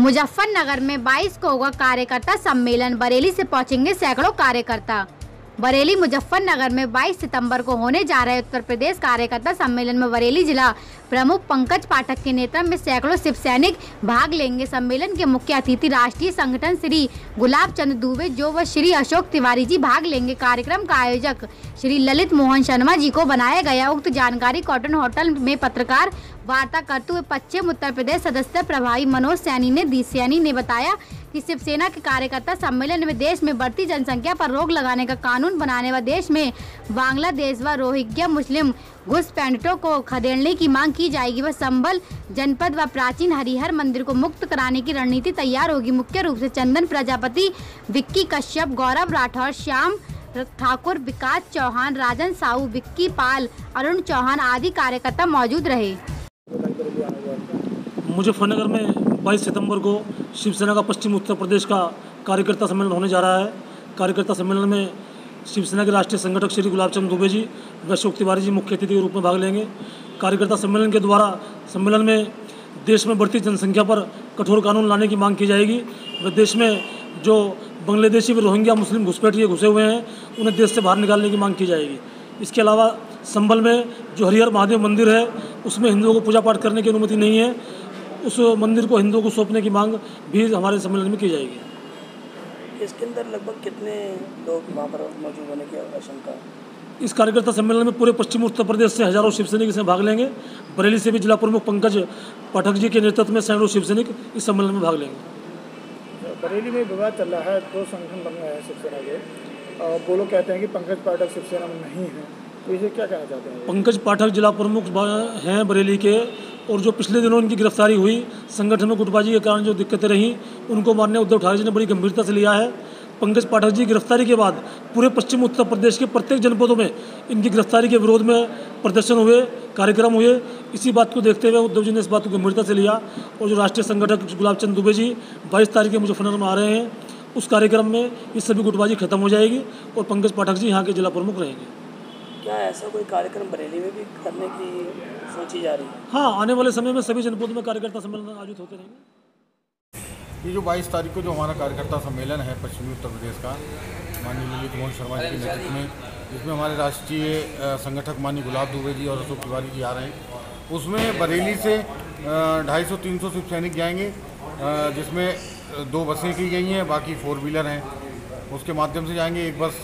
मुजफ्फरनगर में 22 को होगा कार्यकर्ता सम्मेलन, बरेली से पहुंचेंगे सैकड़ों कार्यकर्ता। बरेली मुजफ्फरनगर में 22 सितंबर को होने जा रहे उत्तर प्रदेश कार्यकर्ता सम्मेलन में बरेली जिला प्रमुख पंकज पाठक के नेतृत्व में सैकड़ों शिव सैनिक भाग लेंगे। सम्मेलन के मुख्य अतिथि राष्ट्रीय संगठन श्री गुलाब चंद दुबे जो व श्री अशोक तिवारी जी भाग लेंगे। कार्यक्रम का आयोजक श्री ललित मोहन शर्मा जी को बनाया गया। उक्त जानकारी कार्टन होटल में पत्रकार वार्ता करते हुए पश्चिम उत्तर प्रदेश सदस्य प्रभारी मनोज सैनी ने बताया कि शिवसेना के कार्यकर्ता सम्मेलन में देश में बढ़ती जनसंख्या पर रोक लगाने का कानून बनाने व देश में बांग्लादेश व रोहिग्या मुस्लिम घुसपैठियों को खदेड़ने की मांग की जाएगी व संभल जनपद व प्राचीन हरिहर मंदिर को मुक्त कराने की रणनीति तैयार होगी। मुख्य रूप से चंदन प्रजापति, विक्की कश्यप, गौरव राठौर, श्याम ठाकुर, विकास चौहान, राजन साहू, विक्की पाल, अरुण चौहान आदि कार्यकर्ता मौजूद रहे। मुजफ्फरनगर में 22 सितंबर को शिवसेना का पश्चिम उत्तर प्रदेश का कार्यकर्ता सम्मेलन होने जा रहा है। कार्यकर्ता सम्मेलन में शिवसेना के राष्ट्रीय संगठक श्री गुलाब चंद दुबे जी व अशोक तिवारी जी मुख्य अतिथि के रूप में भाग लेंगे। कार्यकर्ता सम्मेलन के द्वारा सम्मेलन में देश में बढ़ती जनसंख्या पर कठोर कानून लाने की मांग की जाएगी व देश में जो बांग्लादेशी व रोहिंग्या मुस्लिम घुसपैठिए घुसे हुए हैं उन्हें देश से बाहर निकालने की मांग की जाएगी। इसके अलावा संभल में जो हरिहर महादेव मंदिर है उसमें हिंदुओं को पूजा पाठ करने की अनुमति नहीं है, उस मंदिर को हिंदुओं को सौंपने की मांग भी हमारे सम्मेलन में की जाएगी। इसके अंदर लगभग कितने लोग वहाँ पर मौजूद होने की आशंका? इस कार्यकर्ता सम्मेलन में पूरे पश्चिम उत्तर प्रदेश से हजारों शिवसैनिक इसमें भाग लेंगे। बरेली से भी जिला प्रमुख पंकज पाठक जी के नेतृत्व में सैकड़ों शिवसैनिक इस सम्मेलन में भाग लेंगे। बरेली में विवाद चल रहा है, दो संगठन बन रहे हैं शिवसेना के, वो लोग कहते हैं कि पंकज पाठक शिवसेना में नहीं है, तो इसे क्या कहना चाहते हैं? पंकज पाठक जिला प्रमुख हैं बरेली के, और जो पिछले दिनों इनकी गिरफ्तारी हुई संगठन में गुटबाजी के कारण जो दिक्कतें रहीं उनको माननीय उद्धव ठाकरे जी ने बड़ी गंभीरता से लिया है। पंकज पाठक जी गिरफ्तारी के बाद पूरे पश्चिम उत्तर प्रदेश के प्रत्येक जनपदों में इनकी गिरफ्तारी के विरोध में प्रदर्शन हुए, कार्यक्रम हुए। इसी बात को देखते हुए उद्धव जी ने इस बात को गंभीरता से लिया और जो राष्ट्रीय संगठक गुलाब चंद दुबे जी 22 तारीख के मुजफ्फरनगर में आ रहे हैं, उस कार्यक्रम में ये सभी गुटबाजी खत्म हो जाएगी और पंकज पाठक जी यहाँ के जिला प्रमुख रहेंगे। क्या ऐसा कोई कार्यक्रम बरेली में भी करने की सोची जा रही है? हाँ, आने वाले समय में सभी जनपदों में कार्यकर्ता सम्मेलन आयोजित होते रहेंगे। ये जो 22 तारीख को जो हमारा कार्यकर्ता सम्मेलन है पश्चिमी उत्तर प्रदेश का, माननीय ललित मोहन शर्मा जी के नेतृत्व में, जिसमें हमारे राष्ट्रीय संगठक माननीय गुलाब दुबे जी और अशोक तिवारी जी आ रहे हैं, उसमें बरेली से 250-300 शिव सैनिक जाएंगे, जिसमें 2 बसें की गई हैं, बाकी 4 व्हीलर हैं, उसके माध्यम से जाएंगे। एक बस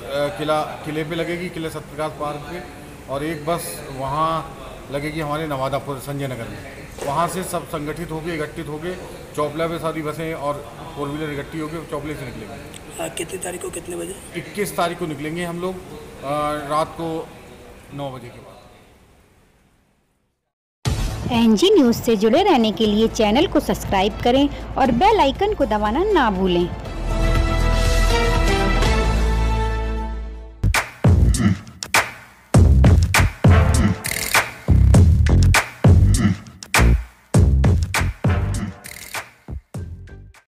किले पे लगेगी, किले सत्यप्रकाश पार्क पे, और एक बस वहाँ लगेगी हमारे नवादापुर संजय नगर में। वहाँ से सब संगठित होके इकट्ठित होके चौपला पे सारी बसें और 4 व्हीलर इकट्ठी होके चौपले से निकलेंगे। कितनी तारीख को, कितने बजे? 21 तारीख को निकलेंगे हम लोग रात को 9 बजे के बाद। एनजी न्यूज़ से जुड़े रहने के लिए चैनल को सब्सक्राइब करें और बेल आइकन को दबाना ना भूलें।